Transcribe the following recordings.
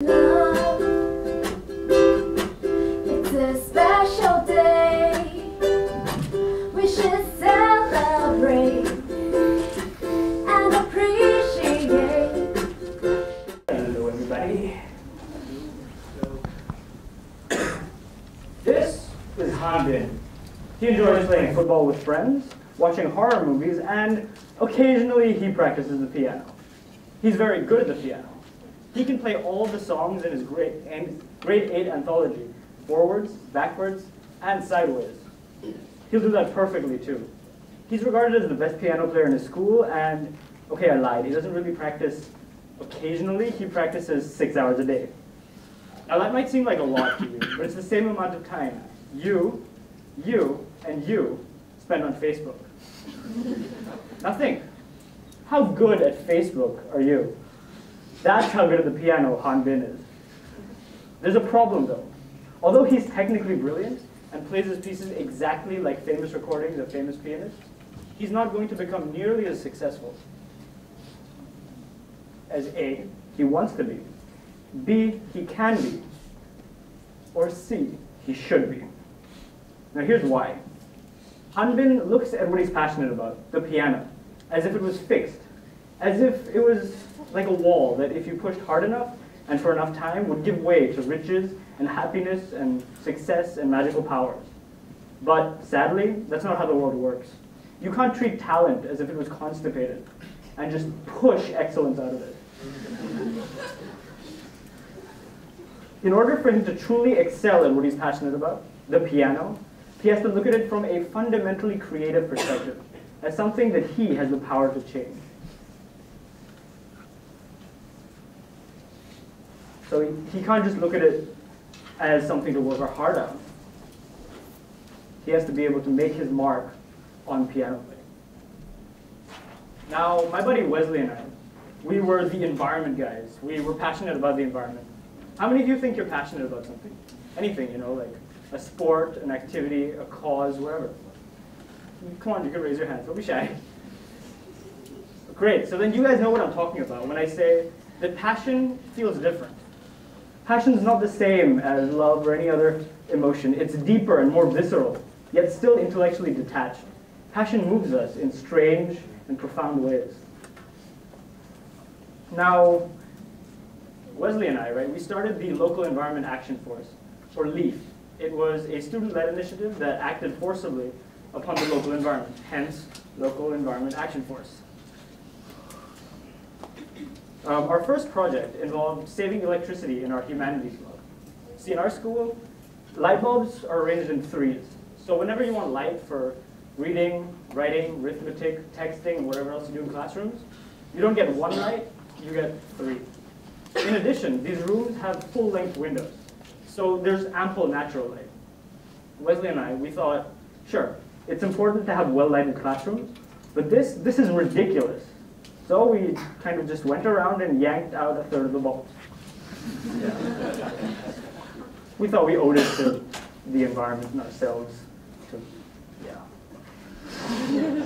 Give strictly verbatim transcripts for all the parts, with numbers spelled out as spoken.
Love, it's a special day. We should celebrate and appreciate. Hello everybody. This is Hanbin. He enjoys playing football with friends, watching horror movies, and occasionally he practices the piano. He's very good at the piano. He can play all the songs in his grade, and grade eight anthology, forwards, backwards, and sideways. He'll do that perfectly too. He's regarded as the best piano player in his school, and okay, I lied, he doesn't really practice occasionally, he practices six hours a day. Now that might seem like a lot to you, but it's the same amount of time you, you, and you spend on Facebook. Now think, how good at Facebook are you? That's how good at the piano Hanbin is. There's a problem though. Although he's technically brilliant and plays his pieces exactly like famous recordings of famous pianists, he's not going to become nearly as successful as A, he wants to be, B, he can be, or C, he should be. Now here's why. Hanbin looks at what he's passionate about, the piano, as if it was fixed, as if it was like a wall that if you pushed hard enough and for enough time would give way to riches and happiness and success and magical powers. But sadly, that's not how the world works. You can't treat talent as if it was constipated and just push excellence out of it. In order for him to truly excel at what he's passionate about, the piano, he has to look at it from a fundamentally creative perspective, as something that he has the power to change. So he, he can't just look at it as something to work hard on. He has to be able to make his mark on piano playing. Now, my buddy Wesley and I, we were the environment guys. We were passionate about the environment. How many of you think you're passionate about something? Anything, you know, like a sport, an activity, a cause, whatever. Come on, you can raise your hands, don't be shy. Great, so then you guys know what I'm talking about when I say that passion feels different. Passion is not the same as love or any other emotion. It's deeper and more visceral, yet still intellectually detached. Passion moves us in strange and profound ways. Now, Wesley and I, right, we started the Local Environment Action Force, or LEAF. It was a student-led initiative that acted forcibly upon the local environment, hence Local Environment Action Force. Um, our first project involved saving electricity in our humanities club. See, in our school, light bulbs are arranged in threes. So whenever you want light for reading, writing, arithmetic, texting, whatever else you do in classrooms, you don't get one light, you get three. In addition, these rooms have full-length windows. So there's ample natural light. Wesley and I, we thought, sure, it's important to have well-lighted classrooms, but this, this is ridiculous. So we kind of just went around and yanked out a third of the bulbs. Yeah. We thought we owed it to the environment and ourselves. To, yeah.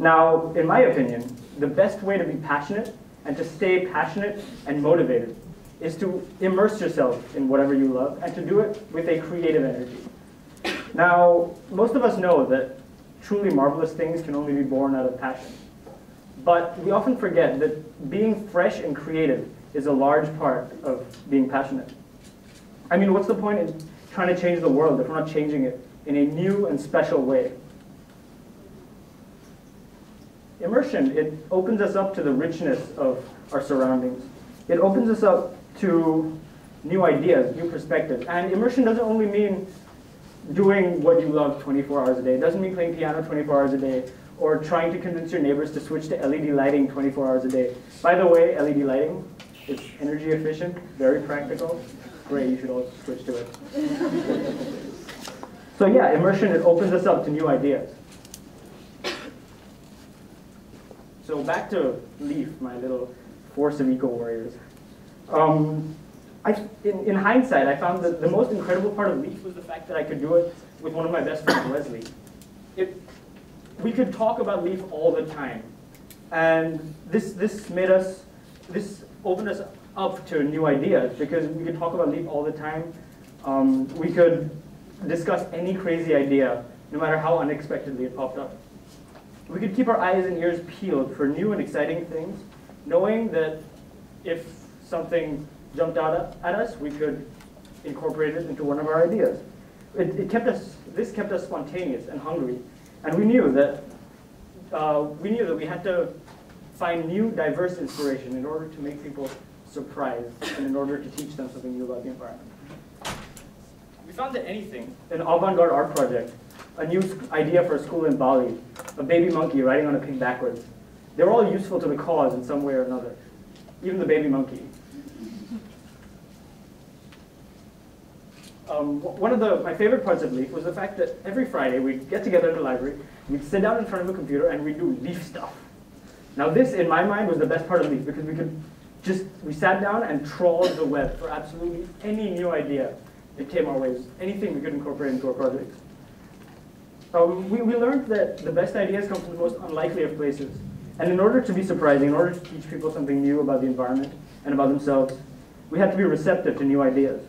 Now, in my opinion, the best way to be passionate and to stay passionate and motivated is to immerse yourself in whatever you love and to do it with a creative energy. Now, most of us know that truly marvelous things can only be born out of passion. But we often forget that being fresh and creative is a large part of being passionate. I mean, what's the point in trying to change the world if we're not changing it in a new and special way? Immersion, it opens us up to the richness of our surroundings. It opens us up to new ideas, new perspectives. And immersion doesn't only mean doing what you love twenty-four hours a day. It doesn't mean playing piano twenty-four hours a day or trying to convince your neighbors to switch to L E D lighting twenty-four hours a day. By the way, L E D lighting, it's energy efficient, very practical. Great, you should all switch to it. So yeah, immersion, it opens us up to new ideas. So back to LEAF, my little force of eco-warriors. Um, I, in, in hindsight, I found that the most incredible part of LEAF was the fact that I could do it with one of my best friends, Wesley. It, we could talk about LEAF all the time, and this, this made us, this open us up to new ideas, because we could talk about LEAP all the time. Um, we could discuss any crazy idea, no matter how unexpectedly it popped up. We could keep our eyes and ears peeled for new and exciting things, knowing that if something jumped out at us, we could incorporate it into one of our ideas. It, it kept us, this kept us spontaneous and hungry, and we knew that uh, we knew that we had to find new, diverse inspiration in order to make people surprised and in order to teach them something new about the environment. We found that anything, an avant-garde art project, a new idea for a school in Bali, a baby monkey riding on a pig backwards, they were all useful to the cause in some way or another, even the baby monkey. Um, one of the, my favorite parts of LEAF was the fact that every Friday we'd get together in the library, we'd sit down in front of a computer, and we'd do LEAF stuff. Now this, in my mind, was the best part of LEAF, because we could just, we sat down and trawled the web for absolutely any new idea that came our ways, anything we could incorporate into our projects. Um, we, we learned that the best ideas come from the most unlikely of places. And in order to be surprising, in order to teach people something new about the environment and about themselves, we had to be receptive to new ideas.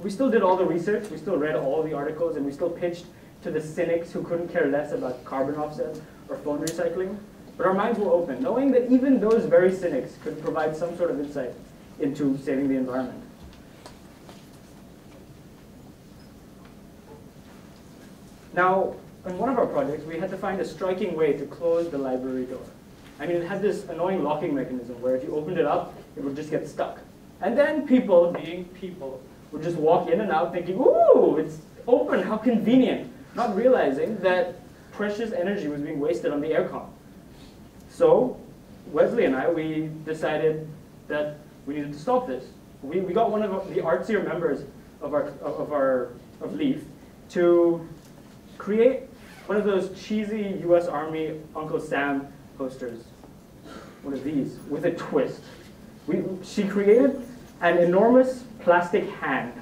We still did all the research, we still read all the articles, and we still pitched to the cynics who couldn't care less about carbon offsets or phone recycling. But our minds were open, knowing that even those very cynics could provide some sort of insight into saving the environment. Now, in one of our projects, we had to find a striking way to close the library door. I mean, it had this annoying locking mechanism where if you opened it up, it would just get stuck. And then people, being people, would just walk in and out thinking, ooh, it's open, how convenient, not realizing that precious energy was being wasted on the aircon. So Wesley and I, we decided that we needed to stop this. We, we got one of the artsier members of our, of our of LEAF to create one of those cheesy U S Army Uncle Sam posters, one of these, with a twist. We, she created an enormous plastic hand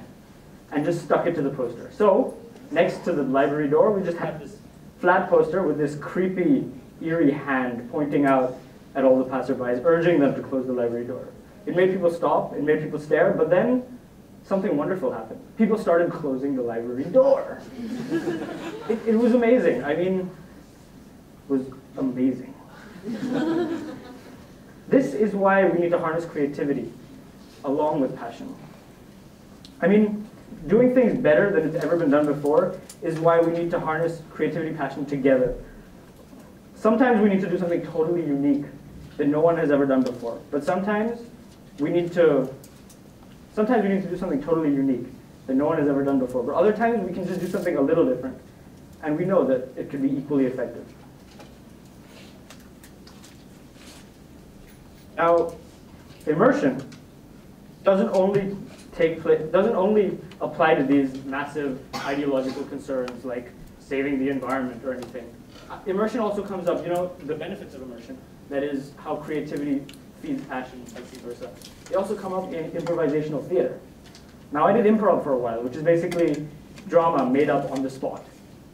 and just stuck it to the poster. So next to the library door, we just had this flat poster with this creepy, eerie hand pointing out at all the passerbys, urging them to close the library door. It made people stop, it made people stare, but then something wonderful happened. People started closing the library door. it, it was amazing. I mean, it was amazing. This is why we need to harness creativity along with passion. I mean, doing things better than it's ever been done before is why we need to harness creativity and passion together. Sometimes we need to do something totally unique that no one has ever done before. But sometimes we need to, sometimes we need to do something totally unique that no one has ever done before. But other times we can just do something a little different. And we know that it could be equally effective. Now, immersion doesn't only take place, doesn't only apply to these massive ideological concerns like saving the environment or anything. Immersion also comes up, you know, the benefits of immersion, that is how creativity feeds passion, vice versa. They also come up in improvisational theater. Now I did improv for a while, which is basically drama made up on the spot.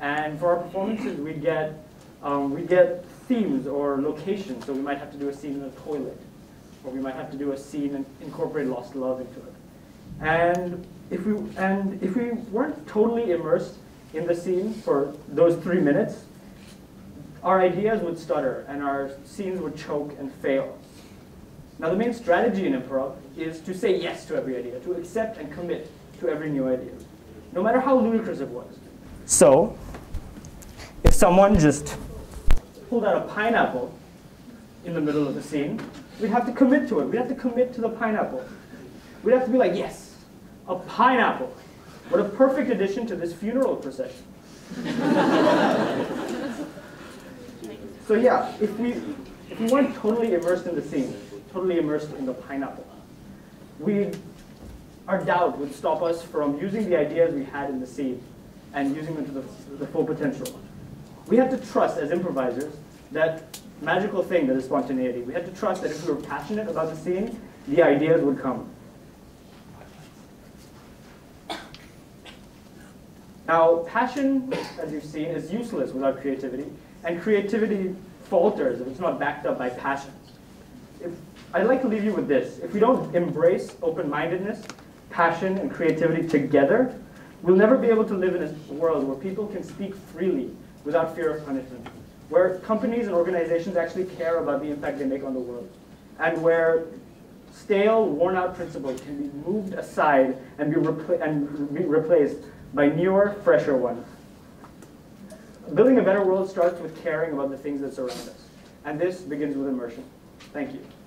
And for our performances, we'd get, um, we'd get themes or locations, so we might have to do a scene in a toilet, or we might have to do a scene and incorporate lost love into it. And if we, and if we weren't totally immersed in the scene for those three minutes, our ideas would stutter and our scenes would choke and fail. Now the main strategy in improv is to say yes to every idea, to accept and commit to every new idea, no matter how ludicrous it was. So, if someone just pulled out a pineapple in the middle of the scene, we'd have to commit to it, we'd have to commit to the pineapple. We'd have to be like, yes, a pineapple. What a perfect addition to this funeral procession. So yeah, if we, if we weren't totally immersed in the scene, totally immersed in the pineapple, we, our doubt would stop us from using the ideas we had in the scene and using them to the, the full potential. We have to trust, as improvisers, that magical thing that is spontaneity. We have to trust that if we were passionate about the scene, the ideas would come. Now, passion, as you've seen, is useless without creativity, and creativity falters if it's not backed up by passion. If I'd like to leave you with this. If we don't embrace open-mindedness, passion, and creativity together, we'll never be able to live in a world where people can speak freely without fear of punishment, where companies and organizations actually care about the impact they make on the world, and where stale, worn-out principles can be moved aside and be, repl and be replaced by newer, fresher ones. Building a better world starts with caring about the things that surround us, and this begins with immersion. Thank you.